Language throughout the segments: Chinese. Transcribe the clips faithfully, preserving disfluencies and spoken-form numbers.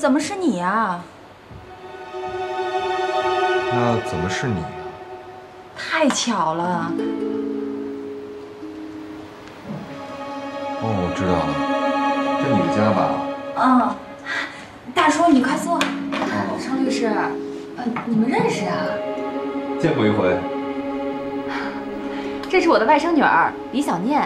怎么是你呀？那怎么是你呀？太巧了。哦，我知道了，这你的家吧？嗯，大叔，你快坐。哦，程律师，呃，你们认识啊？见过一回。这是我的外甥女儿李小念。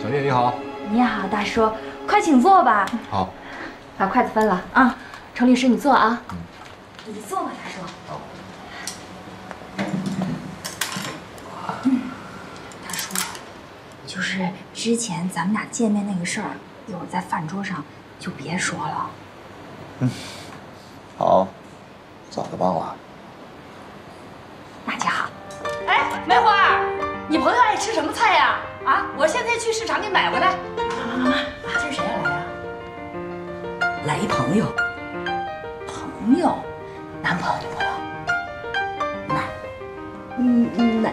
小念你好。你好，大叔，快请坐吧。好。 把筷子分了啊，程律师，你坐啊，嗯、你坐吧，大叔。好。嗯、大叔，就是之前咱们俩见面那个事儿，一会儿在饭桌上就别说了。嗯，好，早就忘了。大姐好。哎，梅花儿，你朋友爱吃什么菜呀？啊，我现在去市场给买回来。妈妈妈，今儿谁要来呀？ 来一朋友，朋友，男朋友女朋友，奶，嗯奶。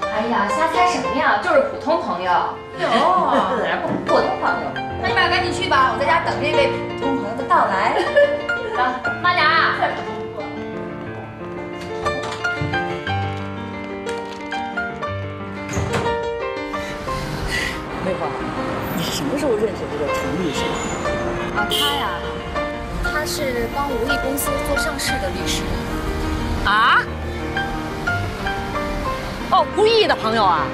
哎呀，瞎猜什么呀？就是普通朋友。哦，普通朋友。那你俩赶紧去吧，我在家等这位普通朋友的到来。走，妈俩。梅花，你是什么时候认识这个程律师的？ 啊，他呀，他是帮无力公司做上市的律师。啊？哦，无意的朋友啊，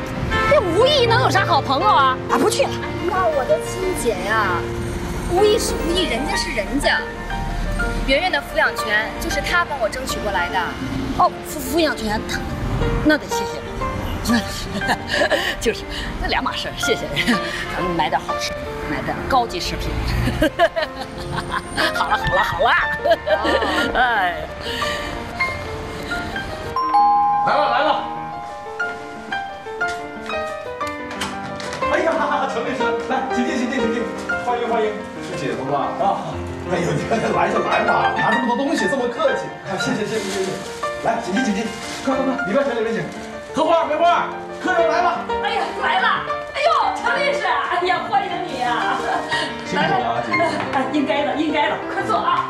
这无意能有啥好朋友啊？啊，不去了。那我的亲姐呀，无意是无意，人家是人家。圆圆的抚养权就是他帮我争取过来的。哦，抚抚养权，他那得谢谢。那就是那两码事，谢谢人。咱们买点好吃。 买的高级食品，好了好了好了，哎，来了来了，哎呀，程律师，来，请进请进请进，欢迎欢迎，是姐夫吧？啊，哎呦，你看这来就来吧，拿这么多东西这么客气，啊，谢谢谢谢谢谢，来，请进请进，快快快，里边请里边请，荷花梅花，客人来了，哎呀，来了。 程律师，哎呀，欢迎你呀！辛苦了啊，姐姐。哎，应该的，应该的，快坐啊！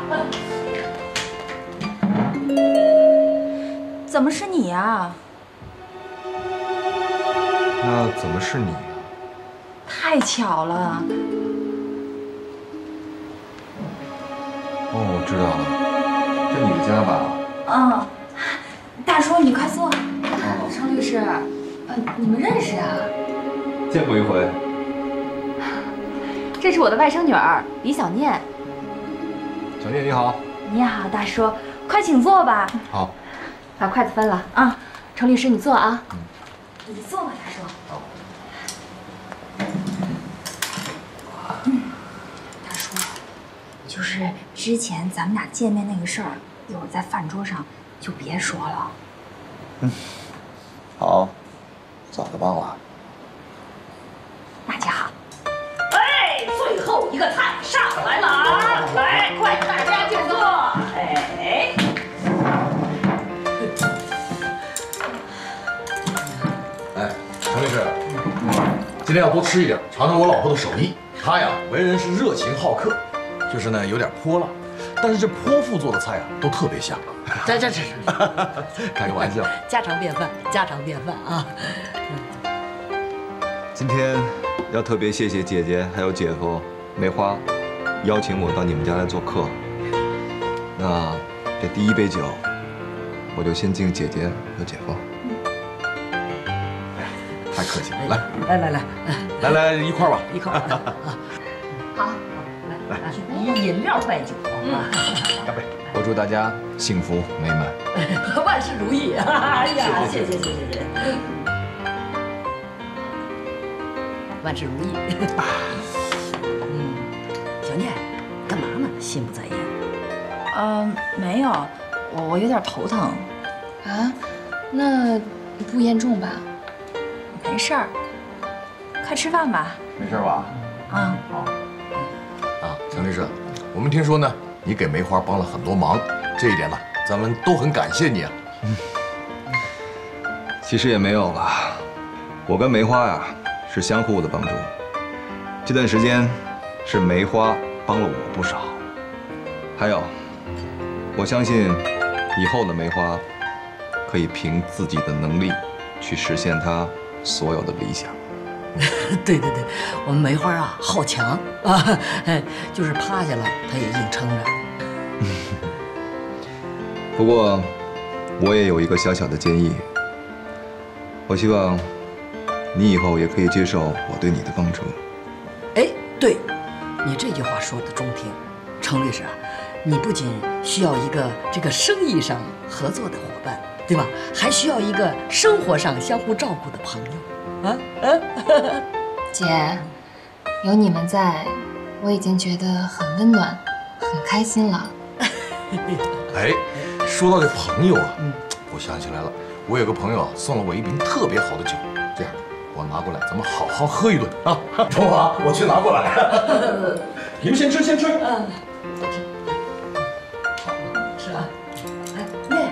怎么是你呀？那怎么是你呀？太巧了。哦，我知道了，这你的家吧？嗯。大叔，你快坐。哦。程律师，呃，你们认识啊？ 见过一回，这是我的外甥女儿李小念。小念你好，你好，大叔，快请坐吧。好，把筷子分了啊，程律师你坐啊，嗯、你坐吧，大叔。好。嗯，大叔，就是之前咱们俩见面那个事儿，一会儿在饭桌上就别说了。嗯，好，早就忘了。 大家好，哎，最后一个菜上来了啊！来，快大家就坐。哎，哎，程律师，今天要多吃一点，尝尝我老婆的手艺。她呀，为人是热情好客，就是呢有点泼辣，但是这泼妇做的菜啊，都特别香。这这这，开个玩笑，家常便饭，家常便饭啊。今天。 要特别谢谢姐姐还有姐夫梅花，邀请我到你们家来做客。那这第一杯酒，我就先敬姐姐和姐夫。太客气了，来来来来来来一块儿吧，一块儿。好，来来，饮料拜酒啊！干杯！我祝大家幸福美满，万事如意！哎呀，谢谢谢谢谢。 万事如意。嗯，小念，干嘛呢？心不在焉。呃，没有，我我有点头疼。啊，那不严重吧？没事儿，快吃饭吧。没事吧？啊、嗯。好。啊，程律师，我们听说呢，你给梅花帮了很多忙，这一点呢，咱们都很感谢你啊。嗯。其实也没有吧，我跟梅花呀、啊。 是相互的帮助。这段时间，是梅花帮了我不少。还有，我相信以后的梅花可以凭自己的能力去实现她所有的理想。 对对对，我们梅花啊，好强啊，就是趴下了，他也硬撑着。不过，我也有一个小小的建议，我希望你以后也可以接受我对你的帮助。哎，对，你这句话说的中听，程律师啊，你不仅需要一个这个生意上合作的伙伴，对吧？还需要一个生活上相互照顾的朋友。 啊啊！姐，有你们在，我已经觉得很温暖，很开心了。哎，说到这朋友啊，嗯，我想起来了，我有个朋友送了我一瓶特别好的酒，这样我拿过来，咱们好好喝一顿啊！中华，我去拿过来。你们先吃，先吃。嗯，都吃。吃啊！哎，妹，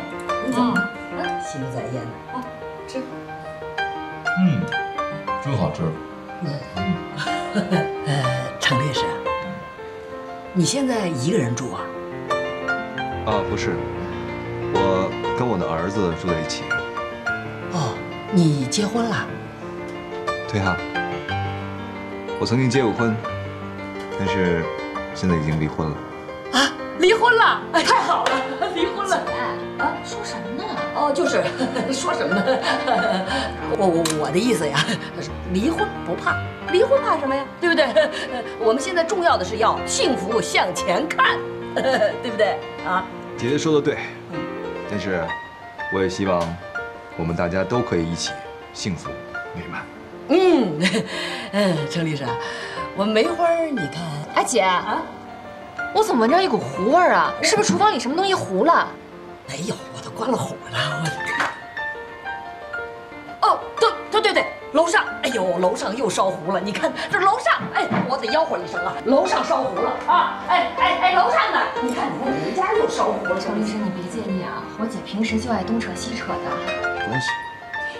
你怎么了？啊，心不在焉呢。啊，吃。嗯。 真好吃。嗯，呃，程律师，你现在一个人住啊？啊，不是，我跟我的儿子住在一起。哦，你结婚了？对啊，我曾经结过婚，但是现在已经离婚了。啊，离婚了！哎，太好了，离婚了！哎，啊，说什么呢？ 哦，就是说什么呢？我我我的意思呀，离婚不怕，离婚怕什么呀？对不对？我们现在重要的是要幸福向前看，对不对啊？姐姐说的对，但是我也希望我们大家都可以一起幸福美满。嗯嗯，程律师，我梅花，你看，哎姐啊，我怎么闻着一股糊味儿啊？是不是厨房里什么东西糊了？没有。 关了火了！哦，对对对对，楼上，哎呦，楼上又烧糊了！你看这楼上，哎，我得吆喝一声啊，楼上烧糊了啊！哎哎哎，楼上呢？你看你看你们家又烧糊了。程律师，你别介意啊，我姐平时就爱东扯西扯的。没关系。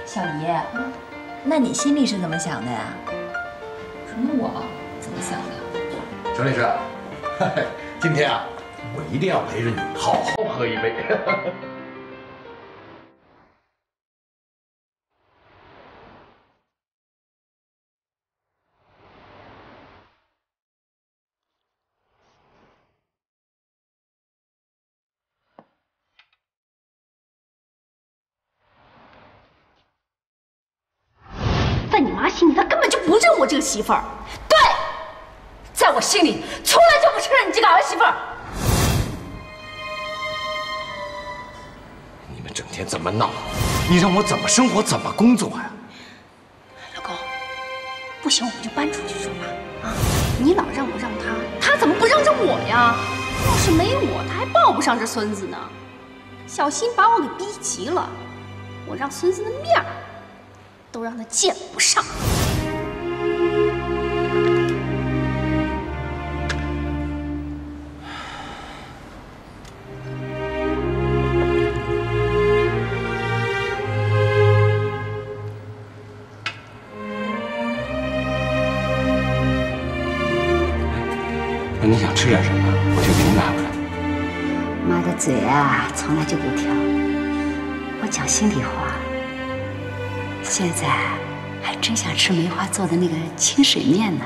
小姨，嗯、那你心里是怎么想的呀？什么我怎么想的？程律师，今天啊，我一定要陪着你好好喝一杯。我这个媳妇儿，对，在我心里从来就不承认你这个儿媳妇儿。你们整天怎么闹？你让我怎么生活，怎么工作呀？老公，不行，我们就搬出去住吧。啊，你老让我让他，他怎么不让着我呀？要是没我，他还抱不上这孙子呢。小心把我给逼急了，我让孙子的面儿都让他见不上。 你想吃点什么，我就给你买回来。妈的嘴啊，从来就不挑。我讲心里话，现在还真想吃梅花做的那个清水面呢。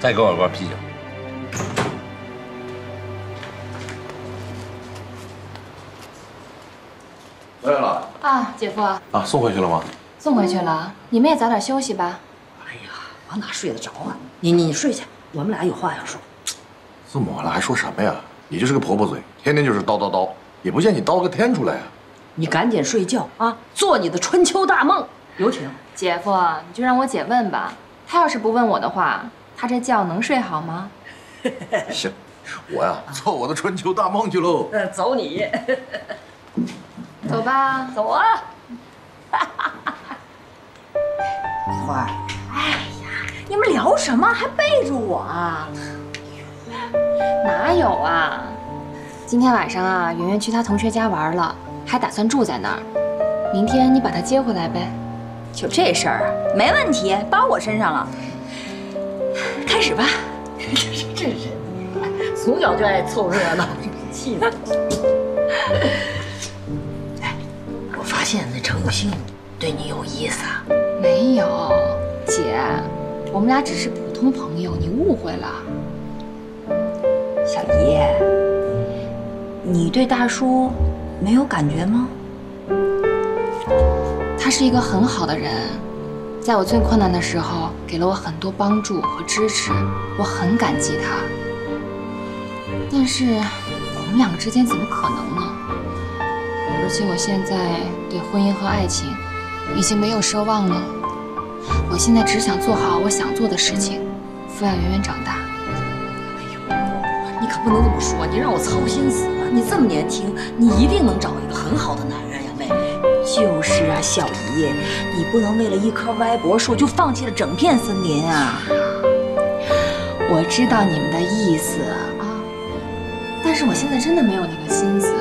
再给我一罐啤酒。回来了啊，姐夫啊！啊，送回去了吗？送回去了，你们也早点休息吧。哎呀，往哪睡得着啊？你你你睡去，我们俩有话要说。这么晚了还说什么呀？你就是个婆婆嘴，天天就是叨叨叨，也不见你叨个天出来呀、啊。你赶紧睡觉啊，做你的春秋大梦。有请姐夫，你就让我姐问吧。她要是不问我的话。 他这觉能睡好吗？行，我呀，做我的春秋大梦去喽。嗯，走你，走吧，走啊。梅花，哎呀，你们聊什么？还背着我啊？哪有啊？今天晚上啊，圆圆去她同学家玩了，还打算住在那儿。明天你把她接回来呗。就这事儿啊，没问题，包我身上了。开始吧。 这人从小就爱凑热闹，气的。哎，我发现那程兴对你有意思啊？没有，姐，我们俩只是普通朋友，你误会了。小姨，你对大叔没有感觉吗？他是一个很好的人。 在我最困难的时候，给了我很多帮助和支持，我很感激他。但是，我们两个之间怎么可能呢？而且我现在对婚姻和爱情已经没有奢望了。我现在只想做好我想做的事情，抚养圆圆长大。哎呦，你可不能这么说，你让我操心死了。你这么年轻，你一定能找一个很好的男人呀，妹妹。 就是啊，小姨，你不能为了一棵歪脖树就放弃了整片森林啊！我知道你们的意思啊，但是我现在真的没有那个心思。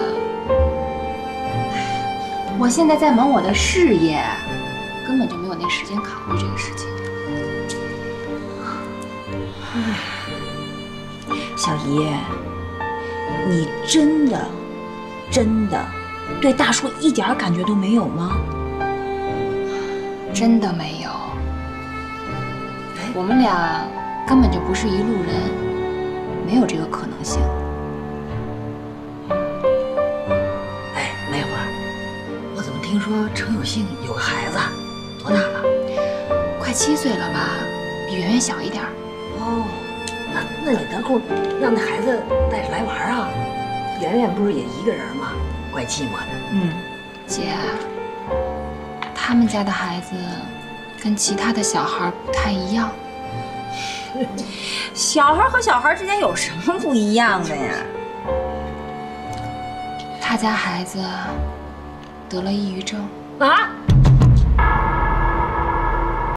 我现在在忙我的事业，根本就没有那时间考虑这个事情。小姨，你真的，真的。 对大叔一点感觉都没有吗？真的没有。我们俩根本就不是一路人，没有这个可能性。哎，梅花，我怎么听说程有兴有个孩子，多大了？快七岁了吧，比圆圆小一点。哦，那那你得空让那孩子带着来玩啊。圆圆不是也一个人吗？ 怪寂寞的，嗯，姐，他们家的孩子跟其他的小孩不太一样。小孩和小孩之间有什么不一样的呀？他家孩子得了抑郁症啊。